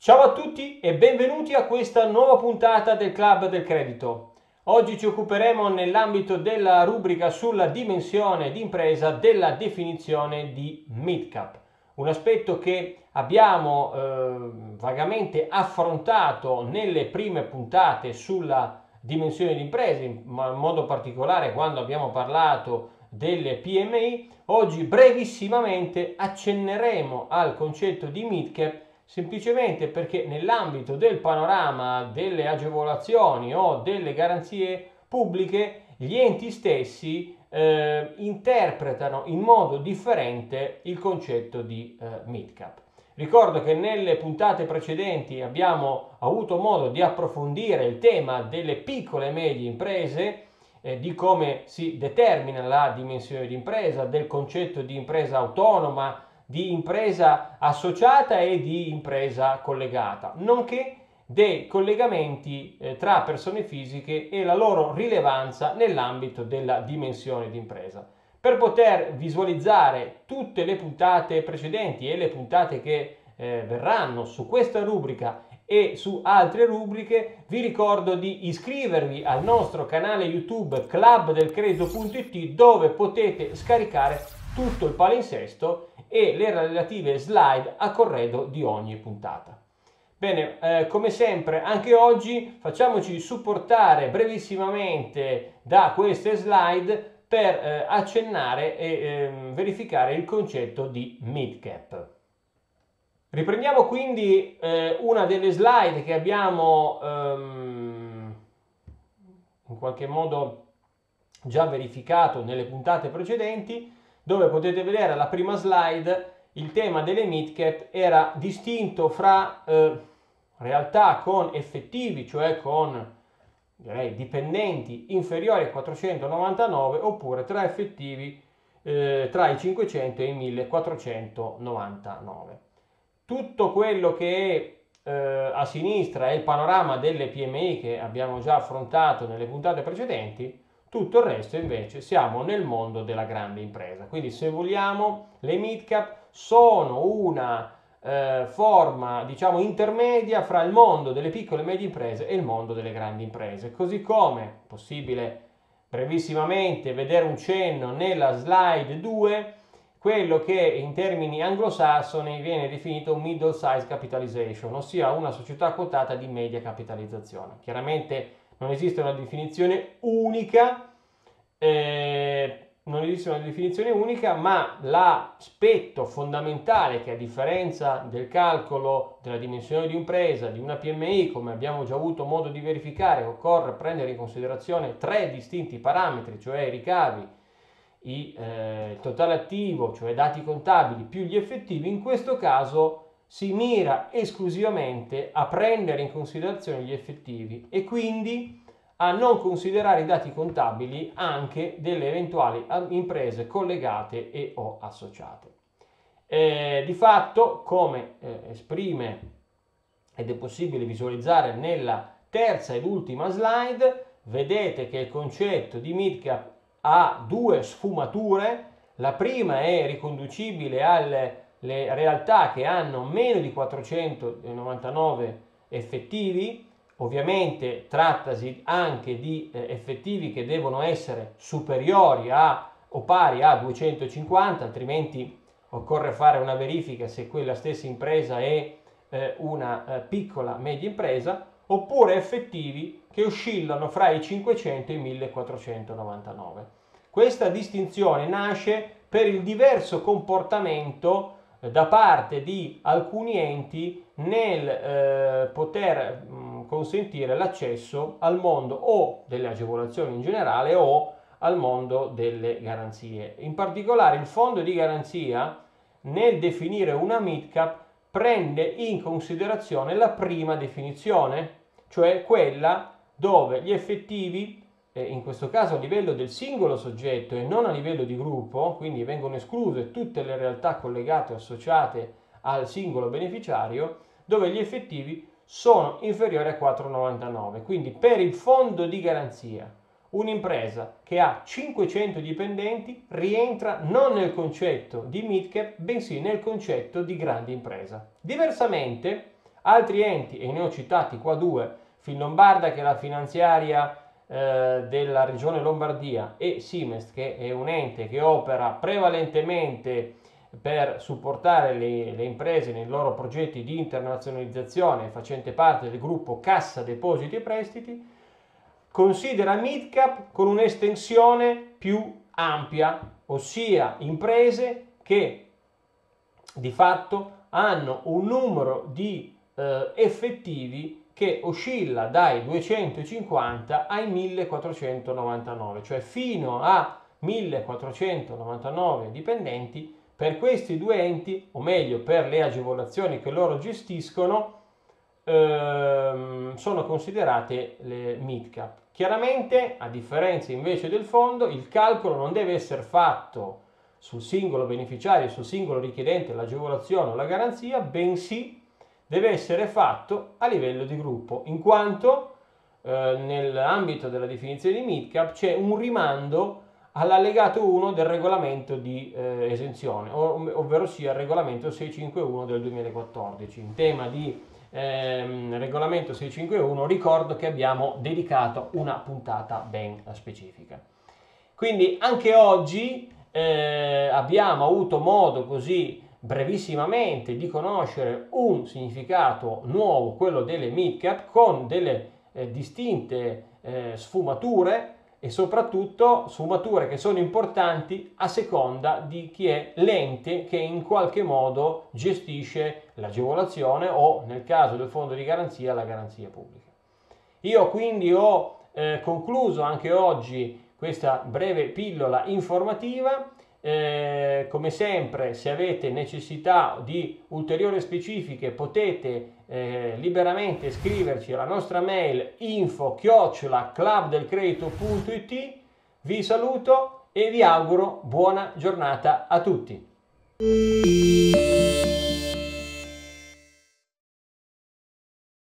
Ciao a tutti e benvenuti a questa nuova puntata del Club del Credito. Oggi ci occuperemo nell'ambito della rubrica sulla dimensione d'impresa della definizione di mid-cap, un aspetto che abbiamo vagamente affrontato nelle prime puntate sulla dimensione d'impresa, in modo particolare quando abbiamo parlato delle PMI. Oggi brevissimamente accenneremo al concetto di mid-cap, semplicemente perché nell'ambito del panorama delle agevolazioni o delle garanzie pubbliche gli enti stessi interpretano in modo differente il concetto di mid-cap. Ricordo che nelle puntate precedenti abbiamo avuto modo di approfondire il tema delle piccole e medie imprese, di come si determina la dimensione di impresa, del concetto di impresa autonoma, di impresa associata e di impresa collegata, nonché dei collegamenti tra persone fisiche e la loro rilevanza nell'ambito della dimensione d'impresa. Per poter visualizzare tutte le puntate precedenti e le puntate che verranno su questa rubrica e su altre rubriche, vi ricordo di iscrivervi al nostro canale YouTube clubdelcredito.it, dove potete scaricare tutto il palinsesto e le relative slide a corredo di ogni puntata. Bene, come sempre anche oggi facciamoci supportare brevissimamente da queste slide per accennare e verificare il concetto di mid-cap. Riprendiamo quindi una delle slide che abbiamo in qualche modo già verificato nelle puntate precedenti, dove potete vedere la prima slide. Il tema delle mid-cap era distinto fra realtà con effettivi, cioè con dipendenti inferiori a 499, oppure tra effettivi tra i 500 e i 1499. Tutto quello che è a sinistra è il panorama delle PMI che abbiamo già affrontato nelle puntate precedenti. Tutto il resto invece siamo nel mondo della grande impresa, quindi se vogliamo le mid-cap sono una forma diciamo intermedia fra il mondo delle piccole e medie imprese e il mondo delle grandi imprese, così come possibile brevissimamente vedere un cenno nella slide 2, quello che in termini anglosassoni viene definito middle size capitalization, ossia una società quotata di media capitalizzazione. Chiaramente non esiste una definizione unica, ma l'aspetto fondamentale che, a differenza del calcolo della dimensione di impresa di una PMI, come abbiamo già avuto modo di verificare, occorre prendere in considerazione tre distinti parametri, cioè i ricavi, il totale attivo, cioè dati contabili, più gli effettivi. In questo caso si mira esclusivamente a prendere in considerazione gli effettivi e quindi a non considerare i dati contabili anche delle eventuali imprese collegate e o associate. Di fatto, come esprime ed è possibile visualizzare nella terza ed ultima slide, vedete che il concetto di mid-cap ha due sfumature. La prima è riconducibile alle le realtà che hanno meno di 499 effettivi, ovviamente trattasi anche di effettivi che devono essere superiori a o pari a 250, altrimenti occorre fare una verifica se quella stessa impresa è una piccola media impresa, oppure effettivi che oscillano fra i 500 e i 1499. Questa distinzione nasce per il diverso comportamento da parte di alcuni enti nel poter consentire l'accesso al mondo o delle agevolazioni in generale o al mondo delle garanzie. In particolare il fondo di garanzia, nel definire una mid-cap, prende in considerazione la prima definizione, cioè quella dove gli effettivi, in questo caso a livello del singolo soggetto e non a livello di gruppo, quindi vengono escluse tutte le realtà collegate o associate al singolo beneficiario, dove gli effettivi sono inferiori a 499. Quindi per il fondo di garanzia un'impresa che ha 500 dipendenti rientra non nel concetto di mid-cap, bensì nel concetto di grande impresa. Diversamente Altri enti, e ne ho citati qua due, Finlombarda, che è la finanziaria della regione Lombardia, e Simest, che è un ente che opera prevalentemente per supportare le imprese nei loro progetti di internazionalizzazione, facente parte del gruppo Cassa Depositi e Prestiti, considera mid-cap con un'estensione più ampia, ossia imprese che di fatto hanno un numero di effettivi che oscilla dai 250 ai 1499, cioè fino a 1499 dipendenti. Per questi due enti, o meglio per le agevolazioni che loro gestiscono, sono considerate le mid-cap. Chiaramente, a differenza invece del fondo, il calcolo non deve essere fatto sul singolo beneficiario, sul singolo richiedente l'agevolazione o la garanzia, bensì deve essere fatto a livello di gruppo, in quanto nell'ambito della definizione di mid-cap c'è un rimando all'allegato 1 del regolamento di esenzione, ovvero sia il regolamento 651 del 2014. In tema di regolamento 651 ricordo che abbiamo dedicato una puntata ben specifica. Quindi anche oggi abbiamo avuto modo così brevissimamente di conoscere un significato nuovo, quello delle mid-cap, con delle distinte sfumature e soprattutto sfumature che sono importanti a seconda di chi è l'ente che in qualche modo gestisce l'agevolazione o, nel caso del fondo di garanzia, la garanzia pubblica. Io quindi ho concluso anche oggi questa breve pillola informativa. Come sempre, se avete necessità di ulteriori specifiche, potete liberamente scriverci alla nostra mail info@clubdelcredito.it. Vi saluto e vi auguro buona giornata a tutti.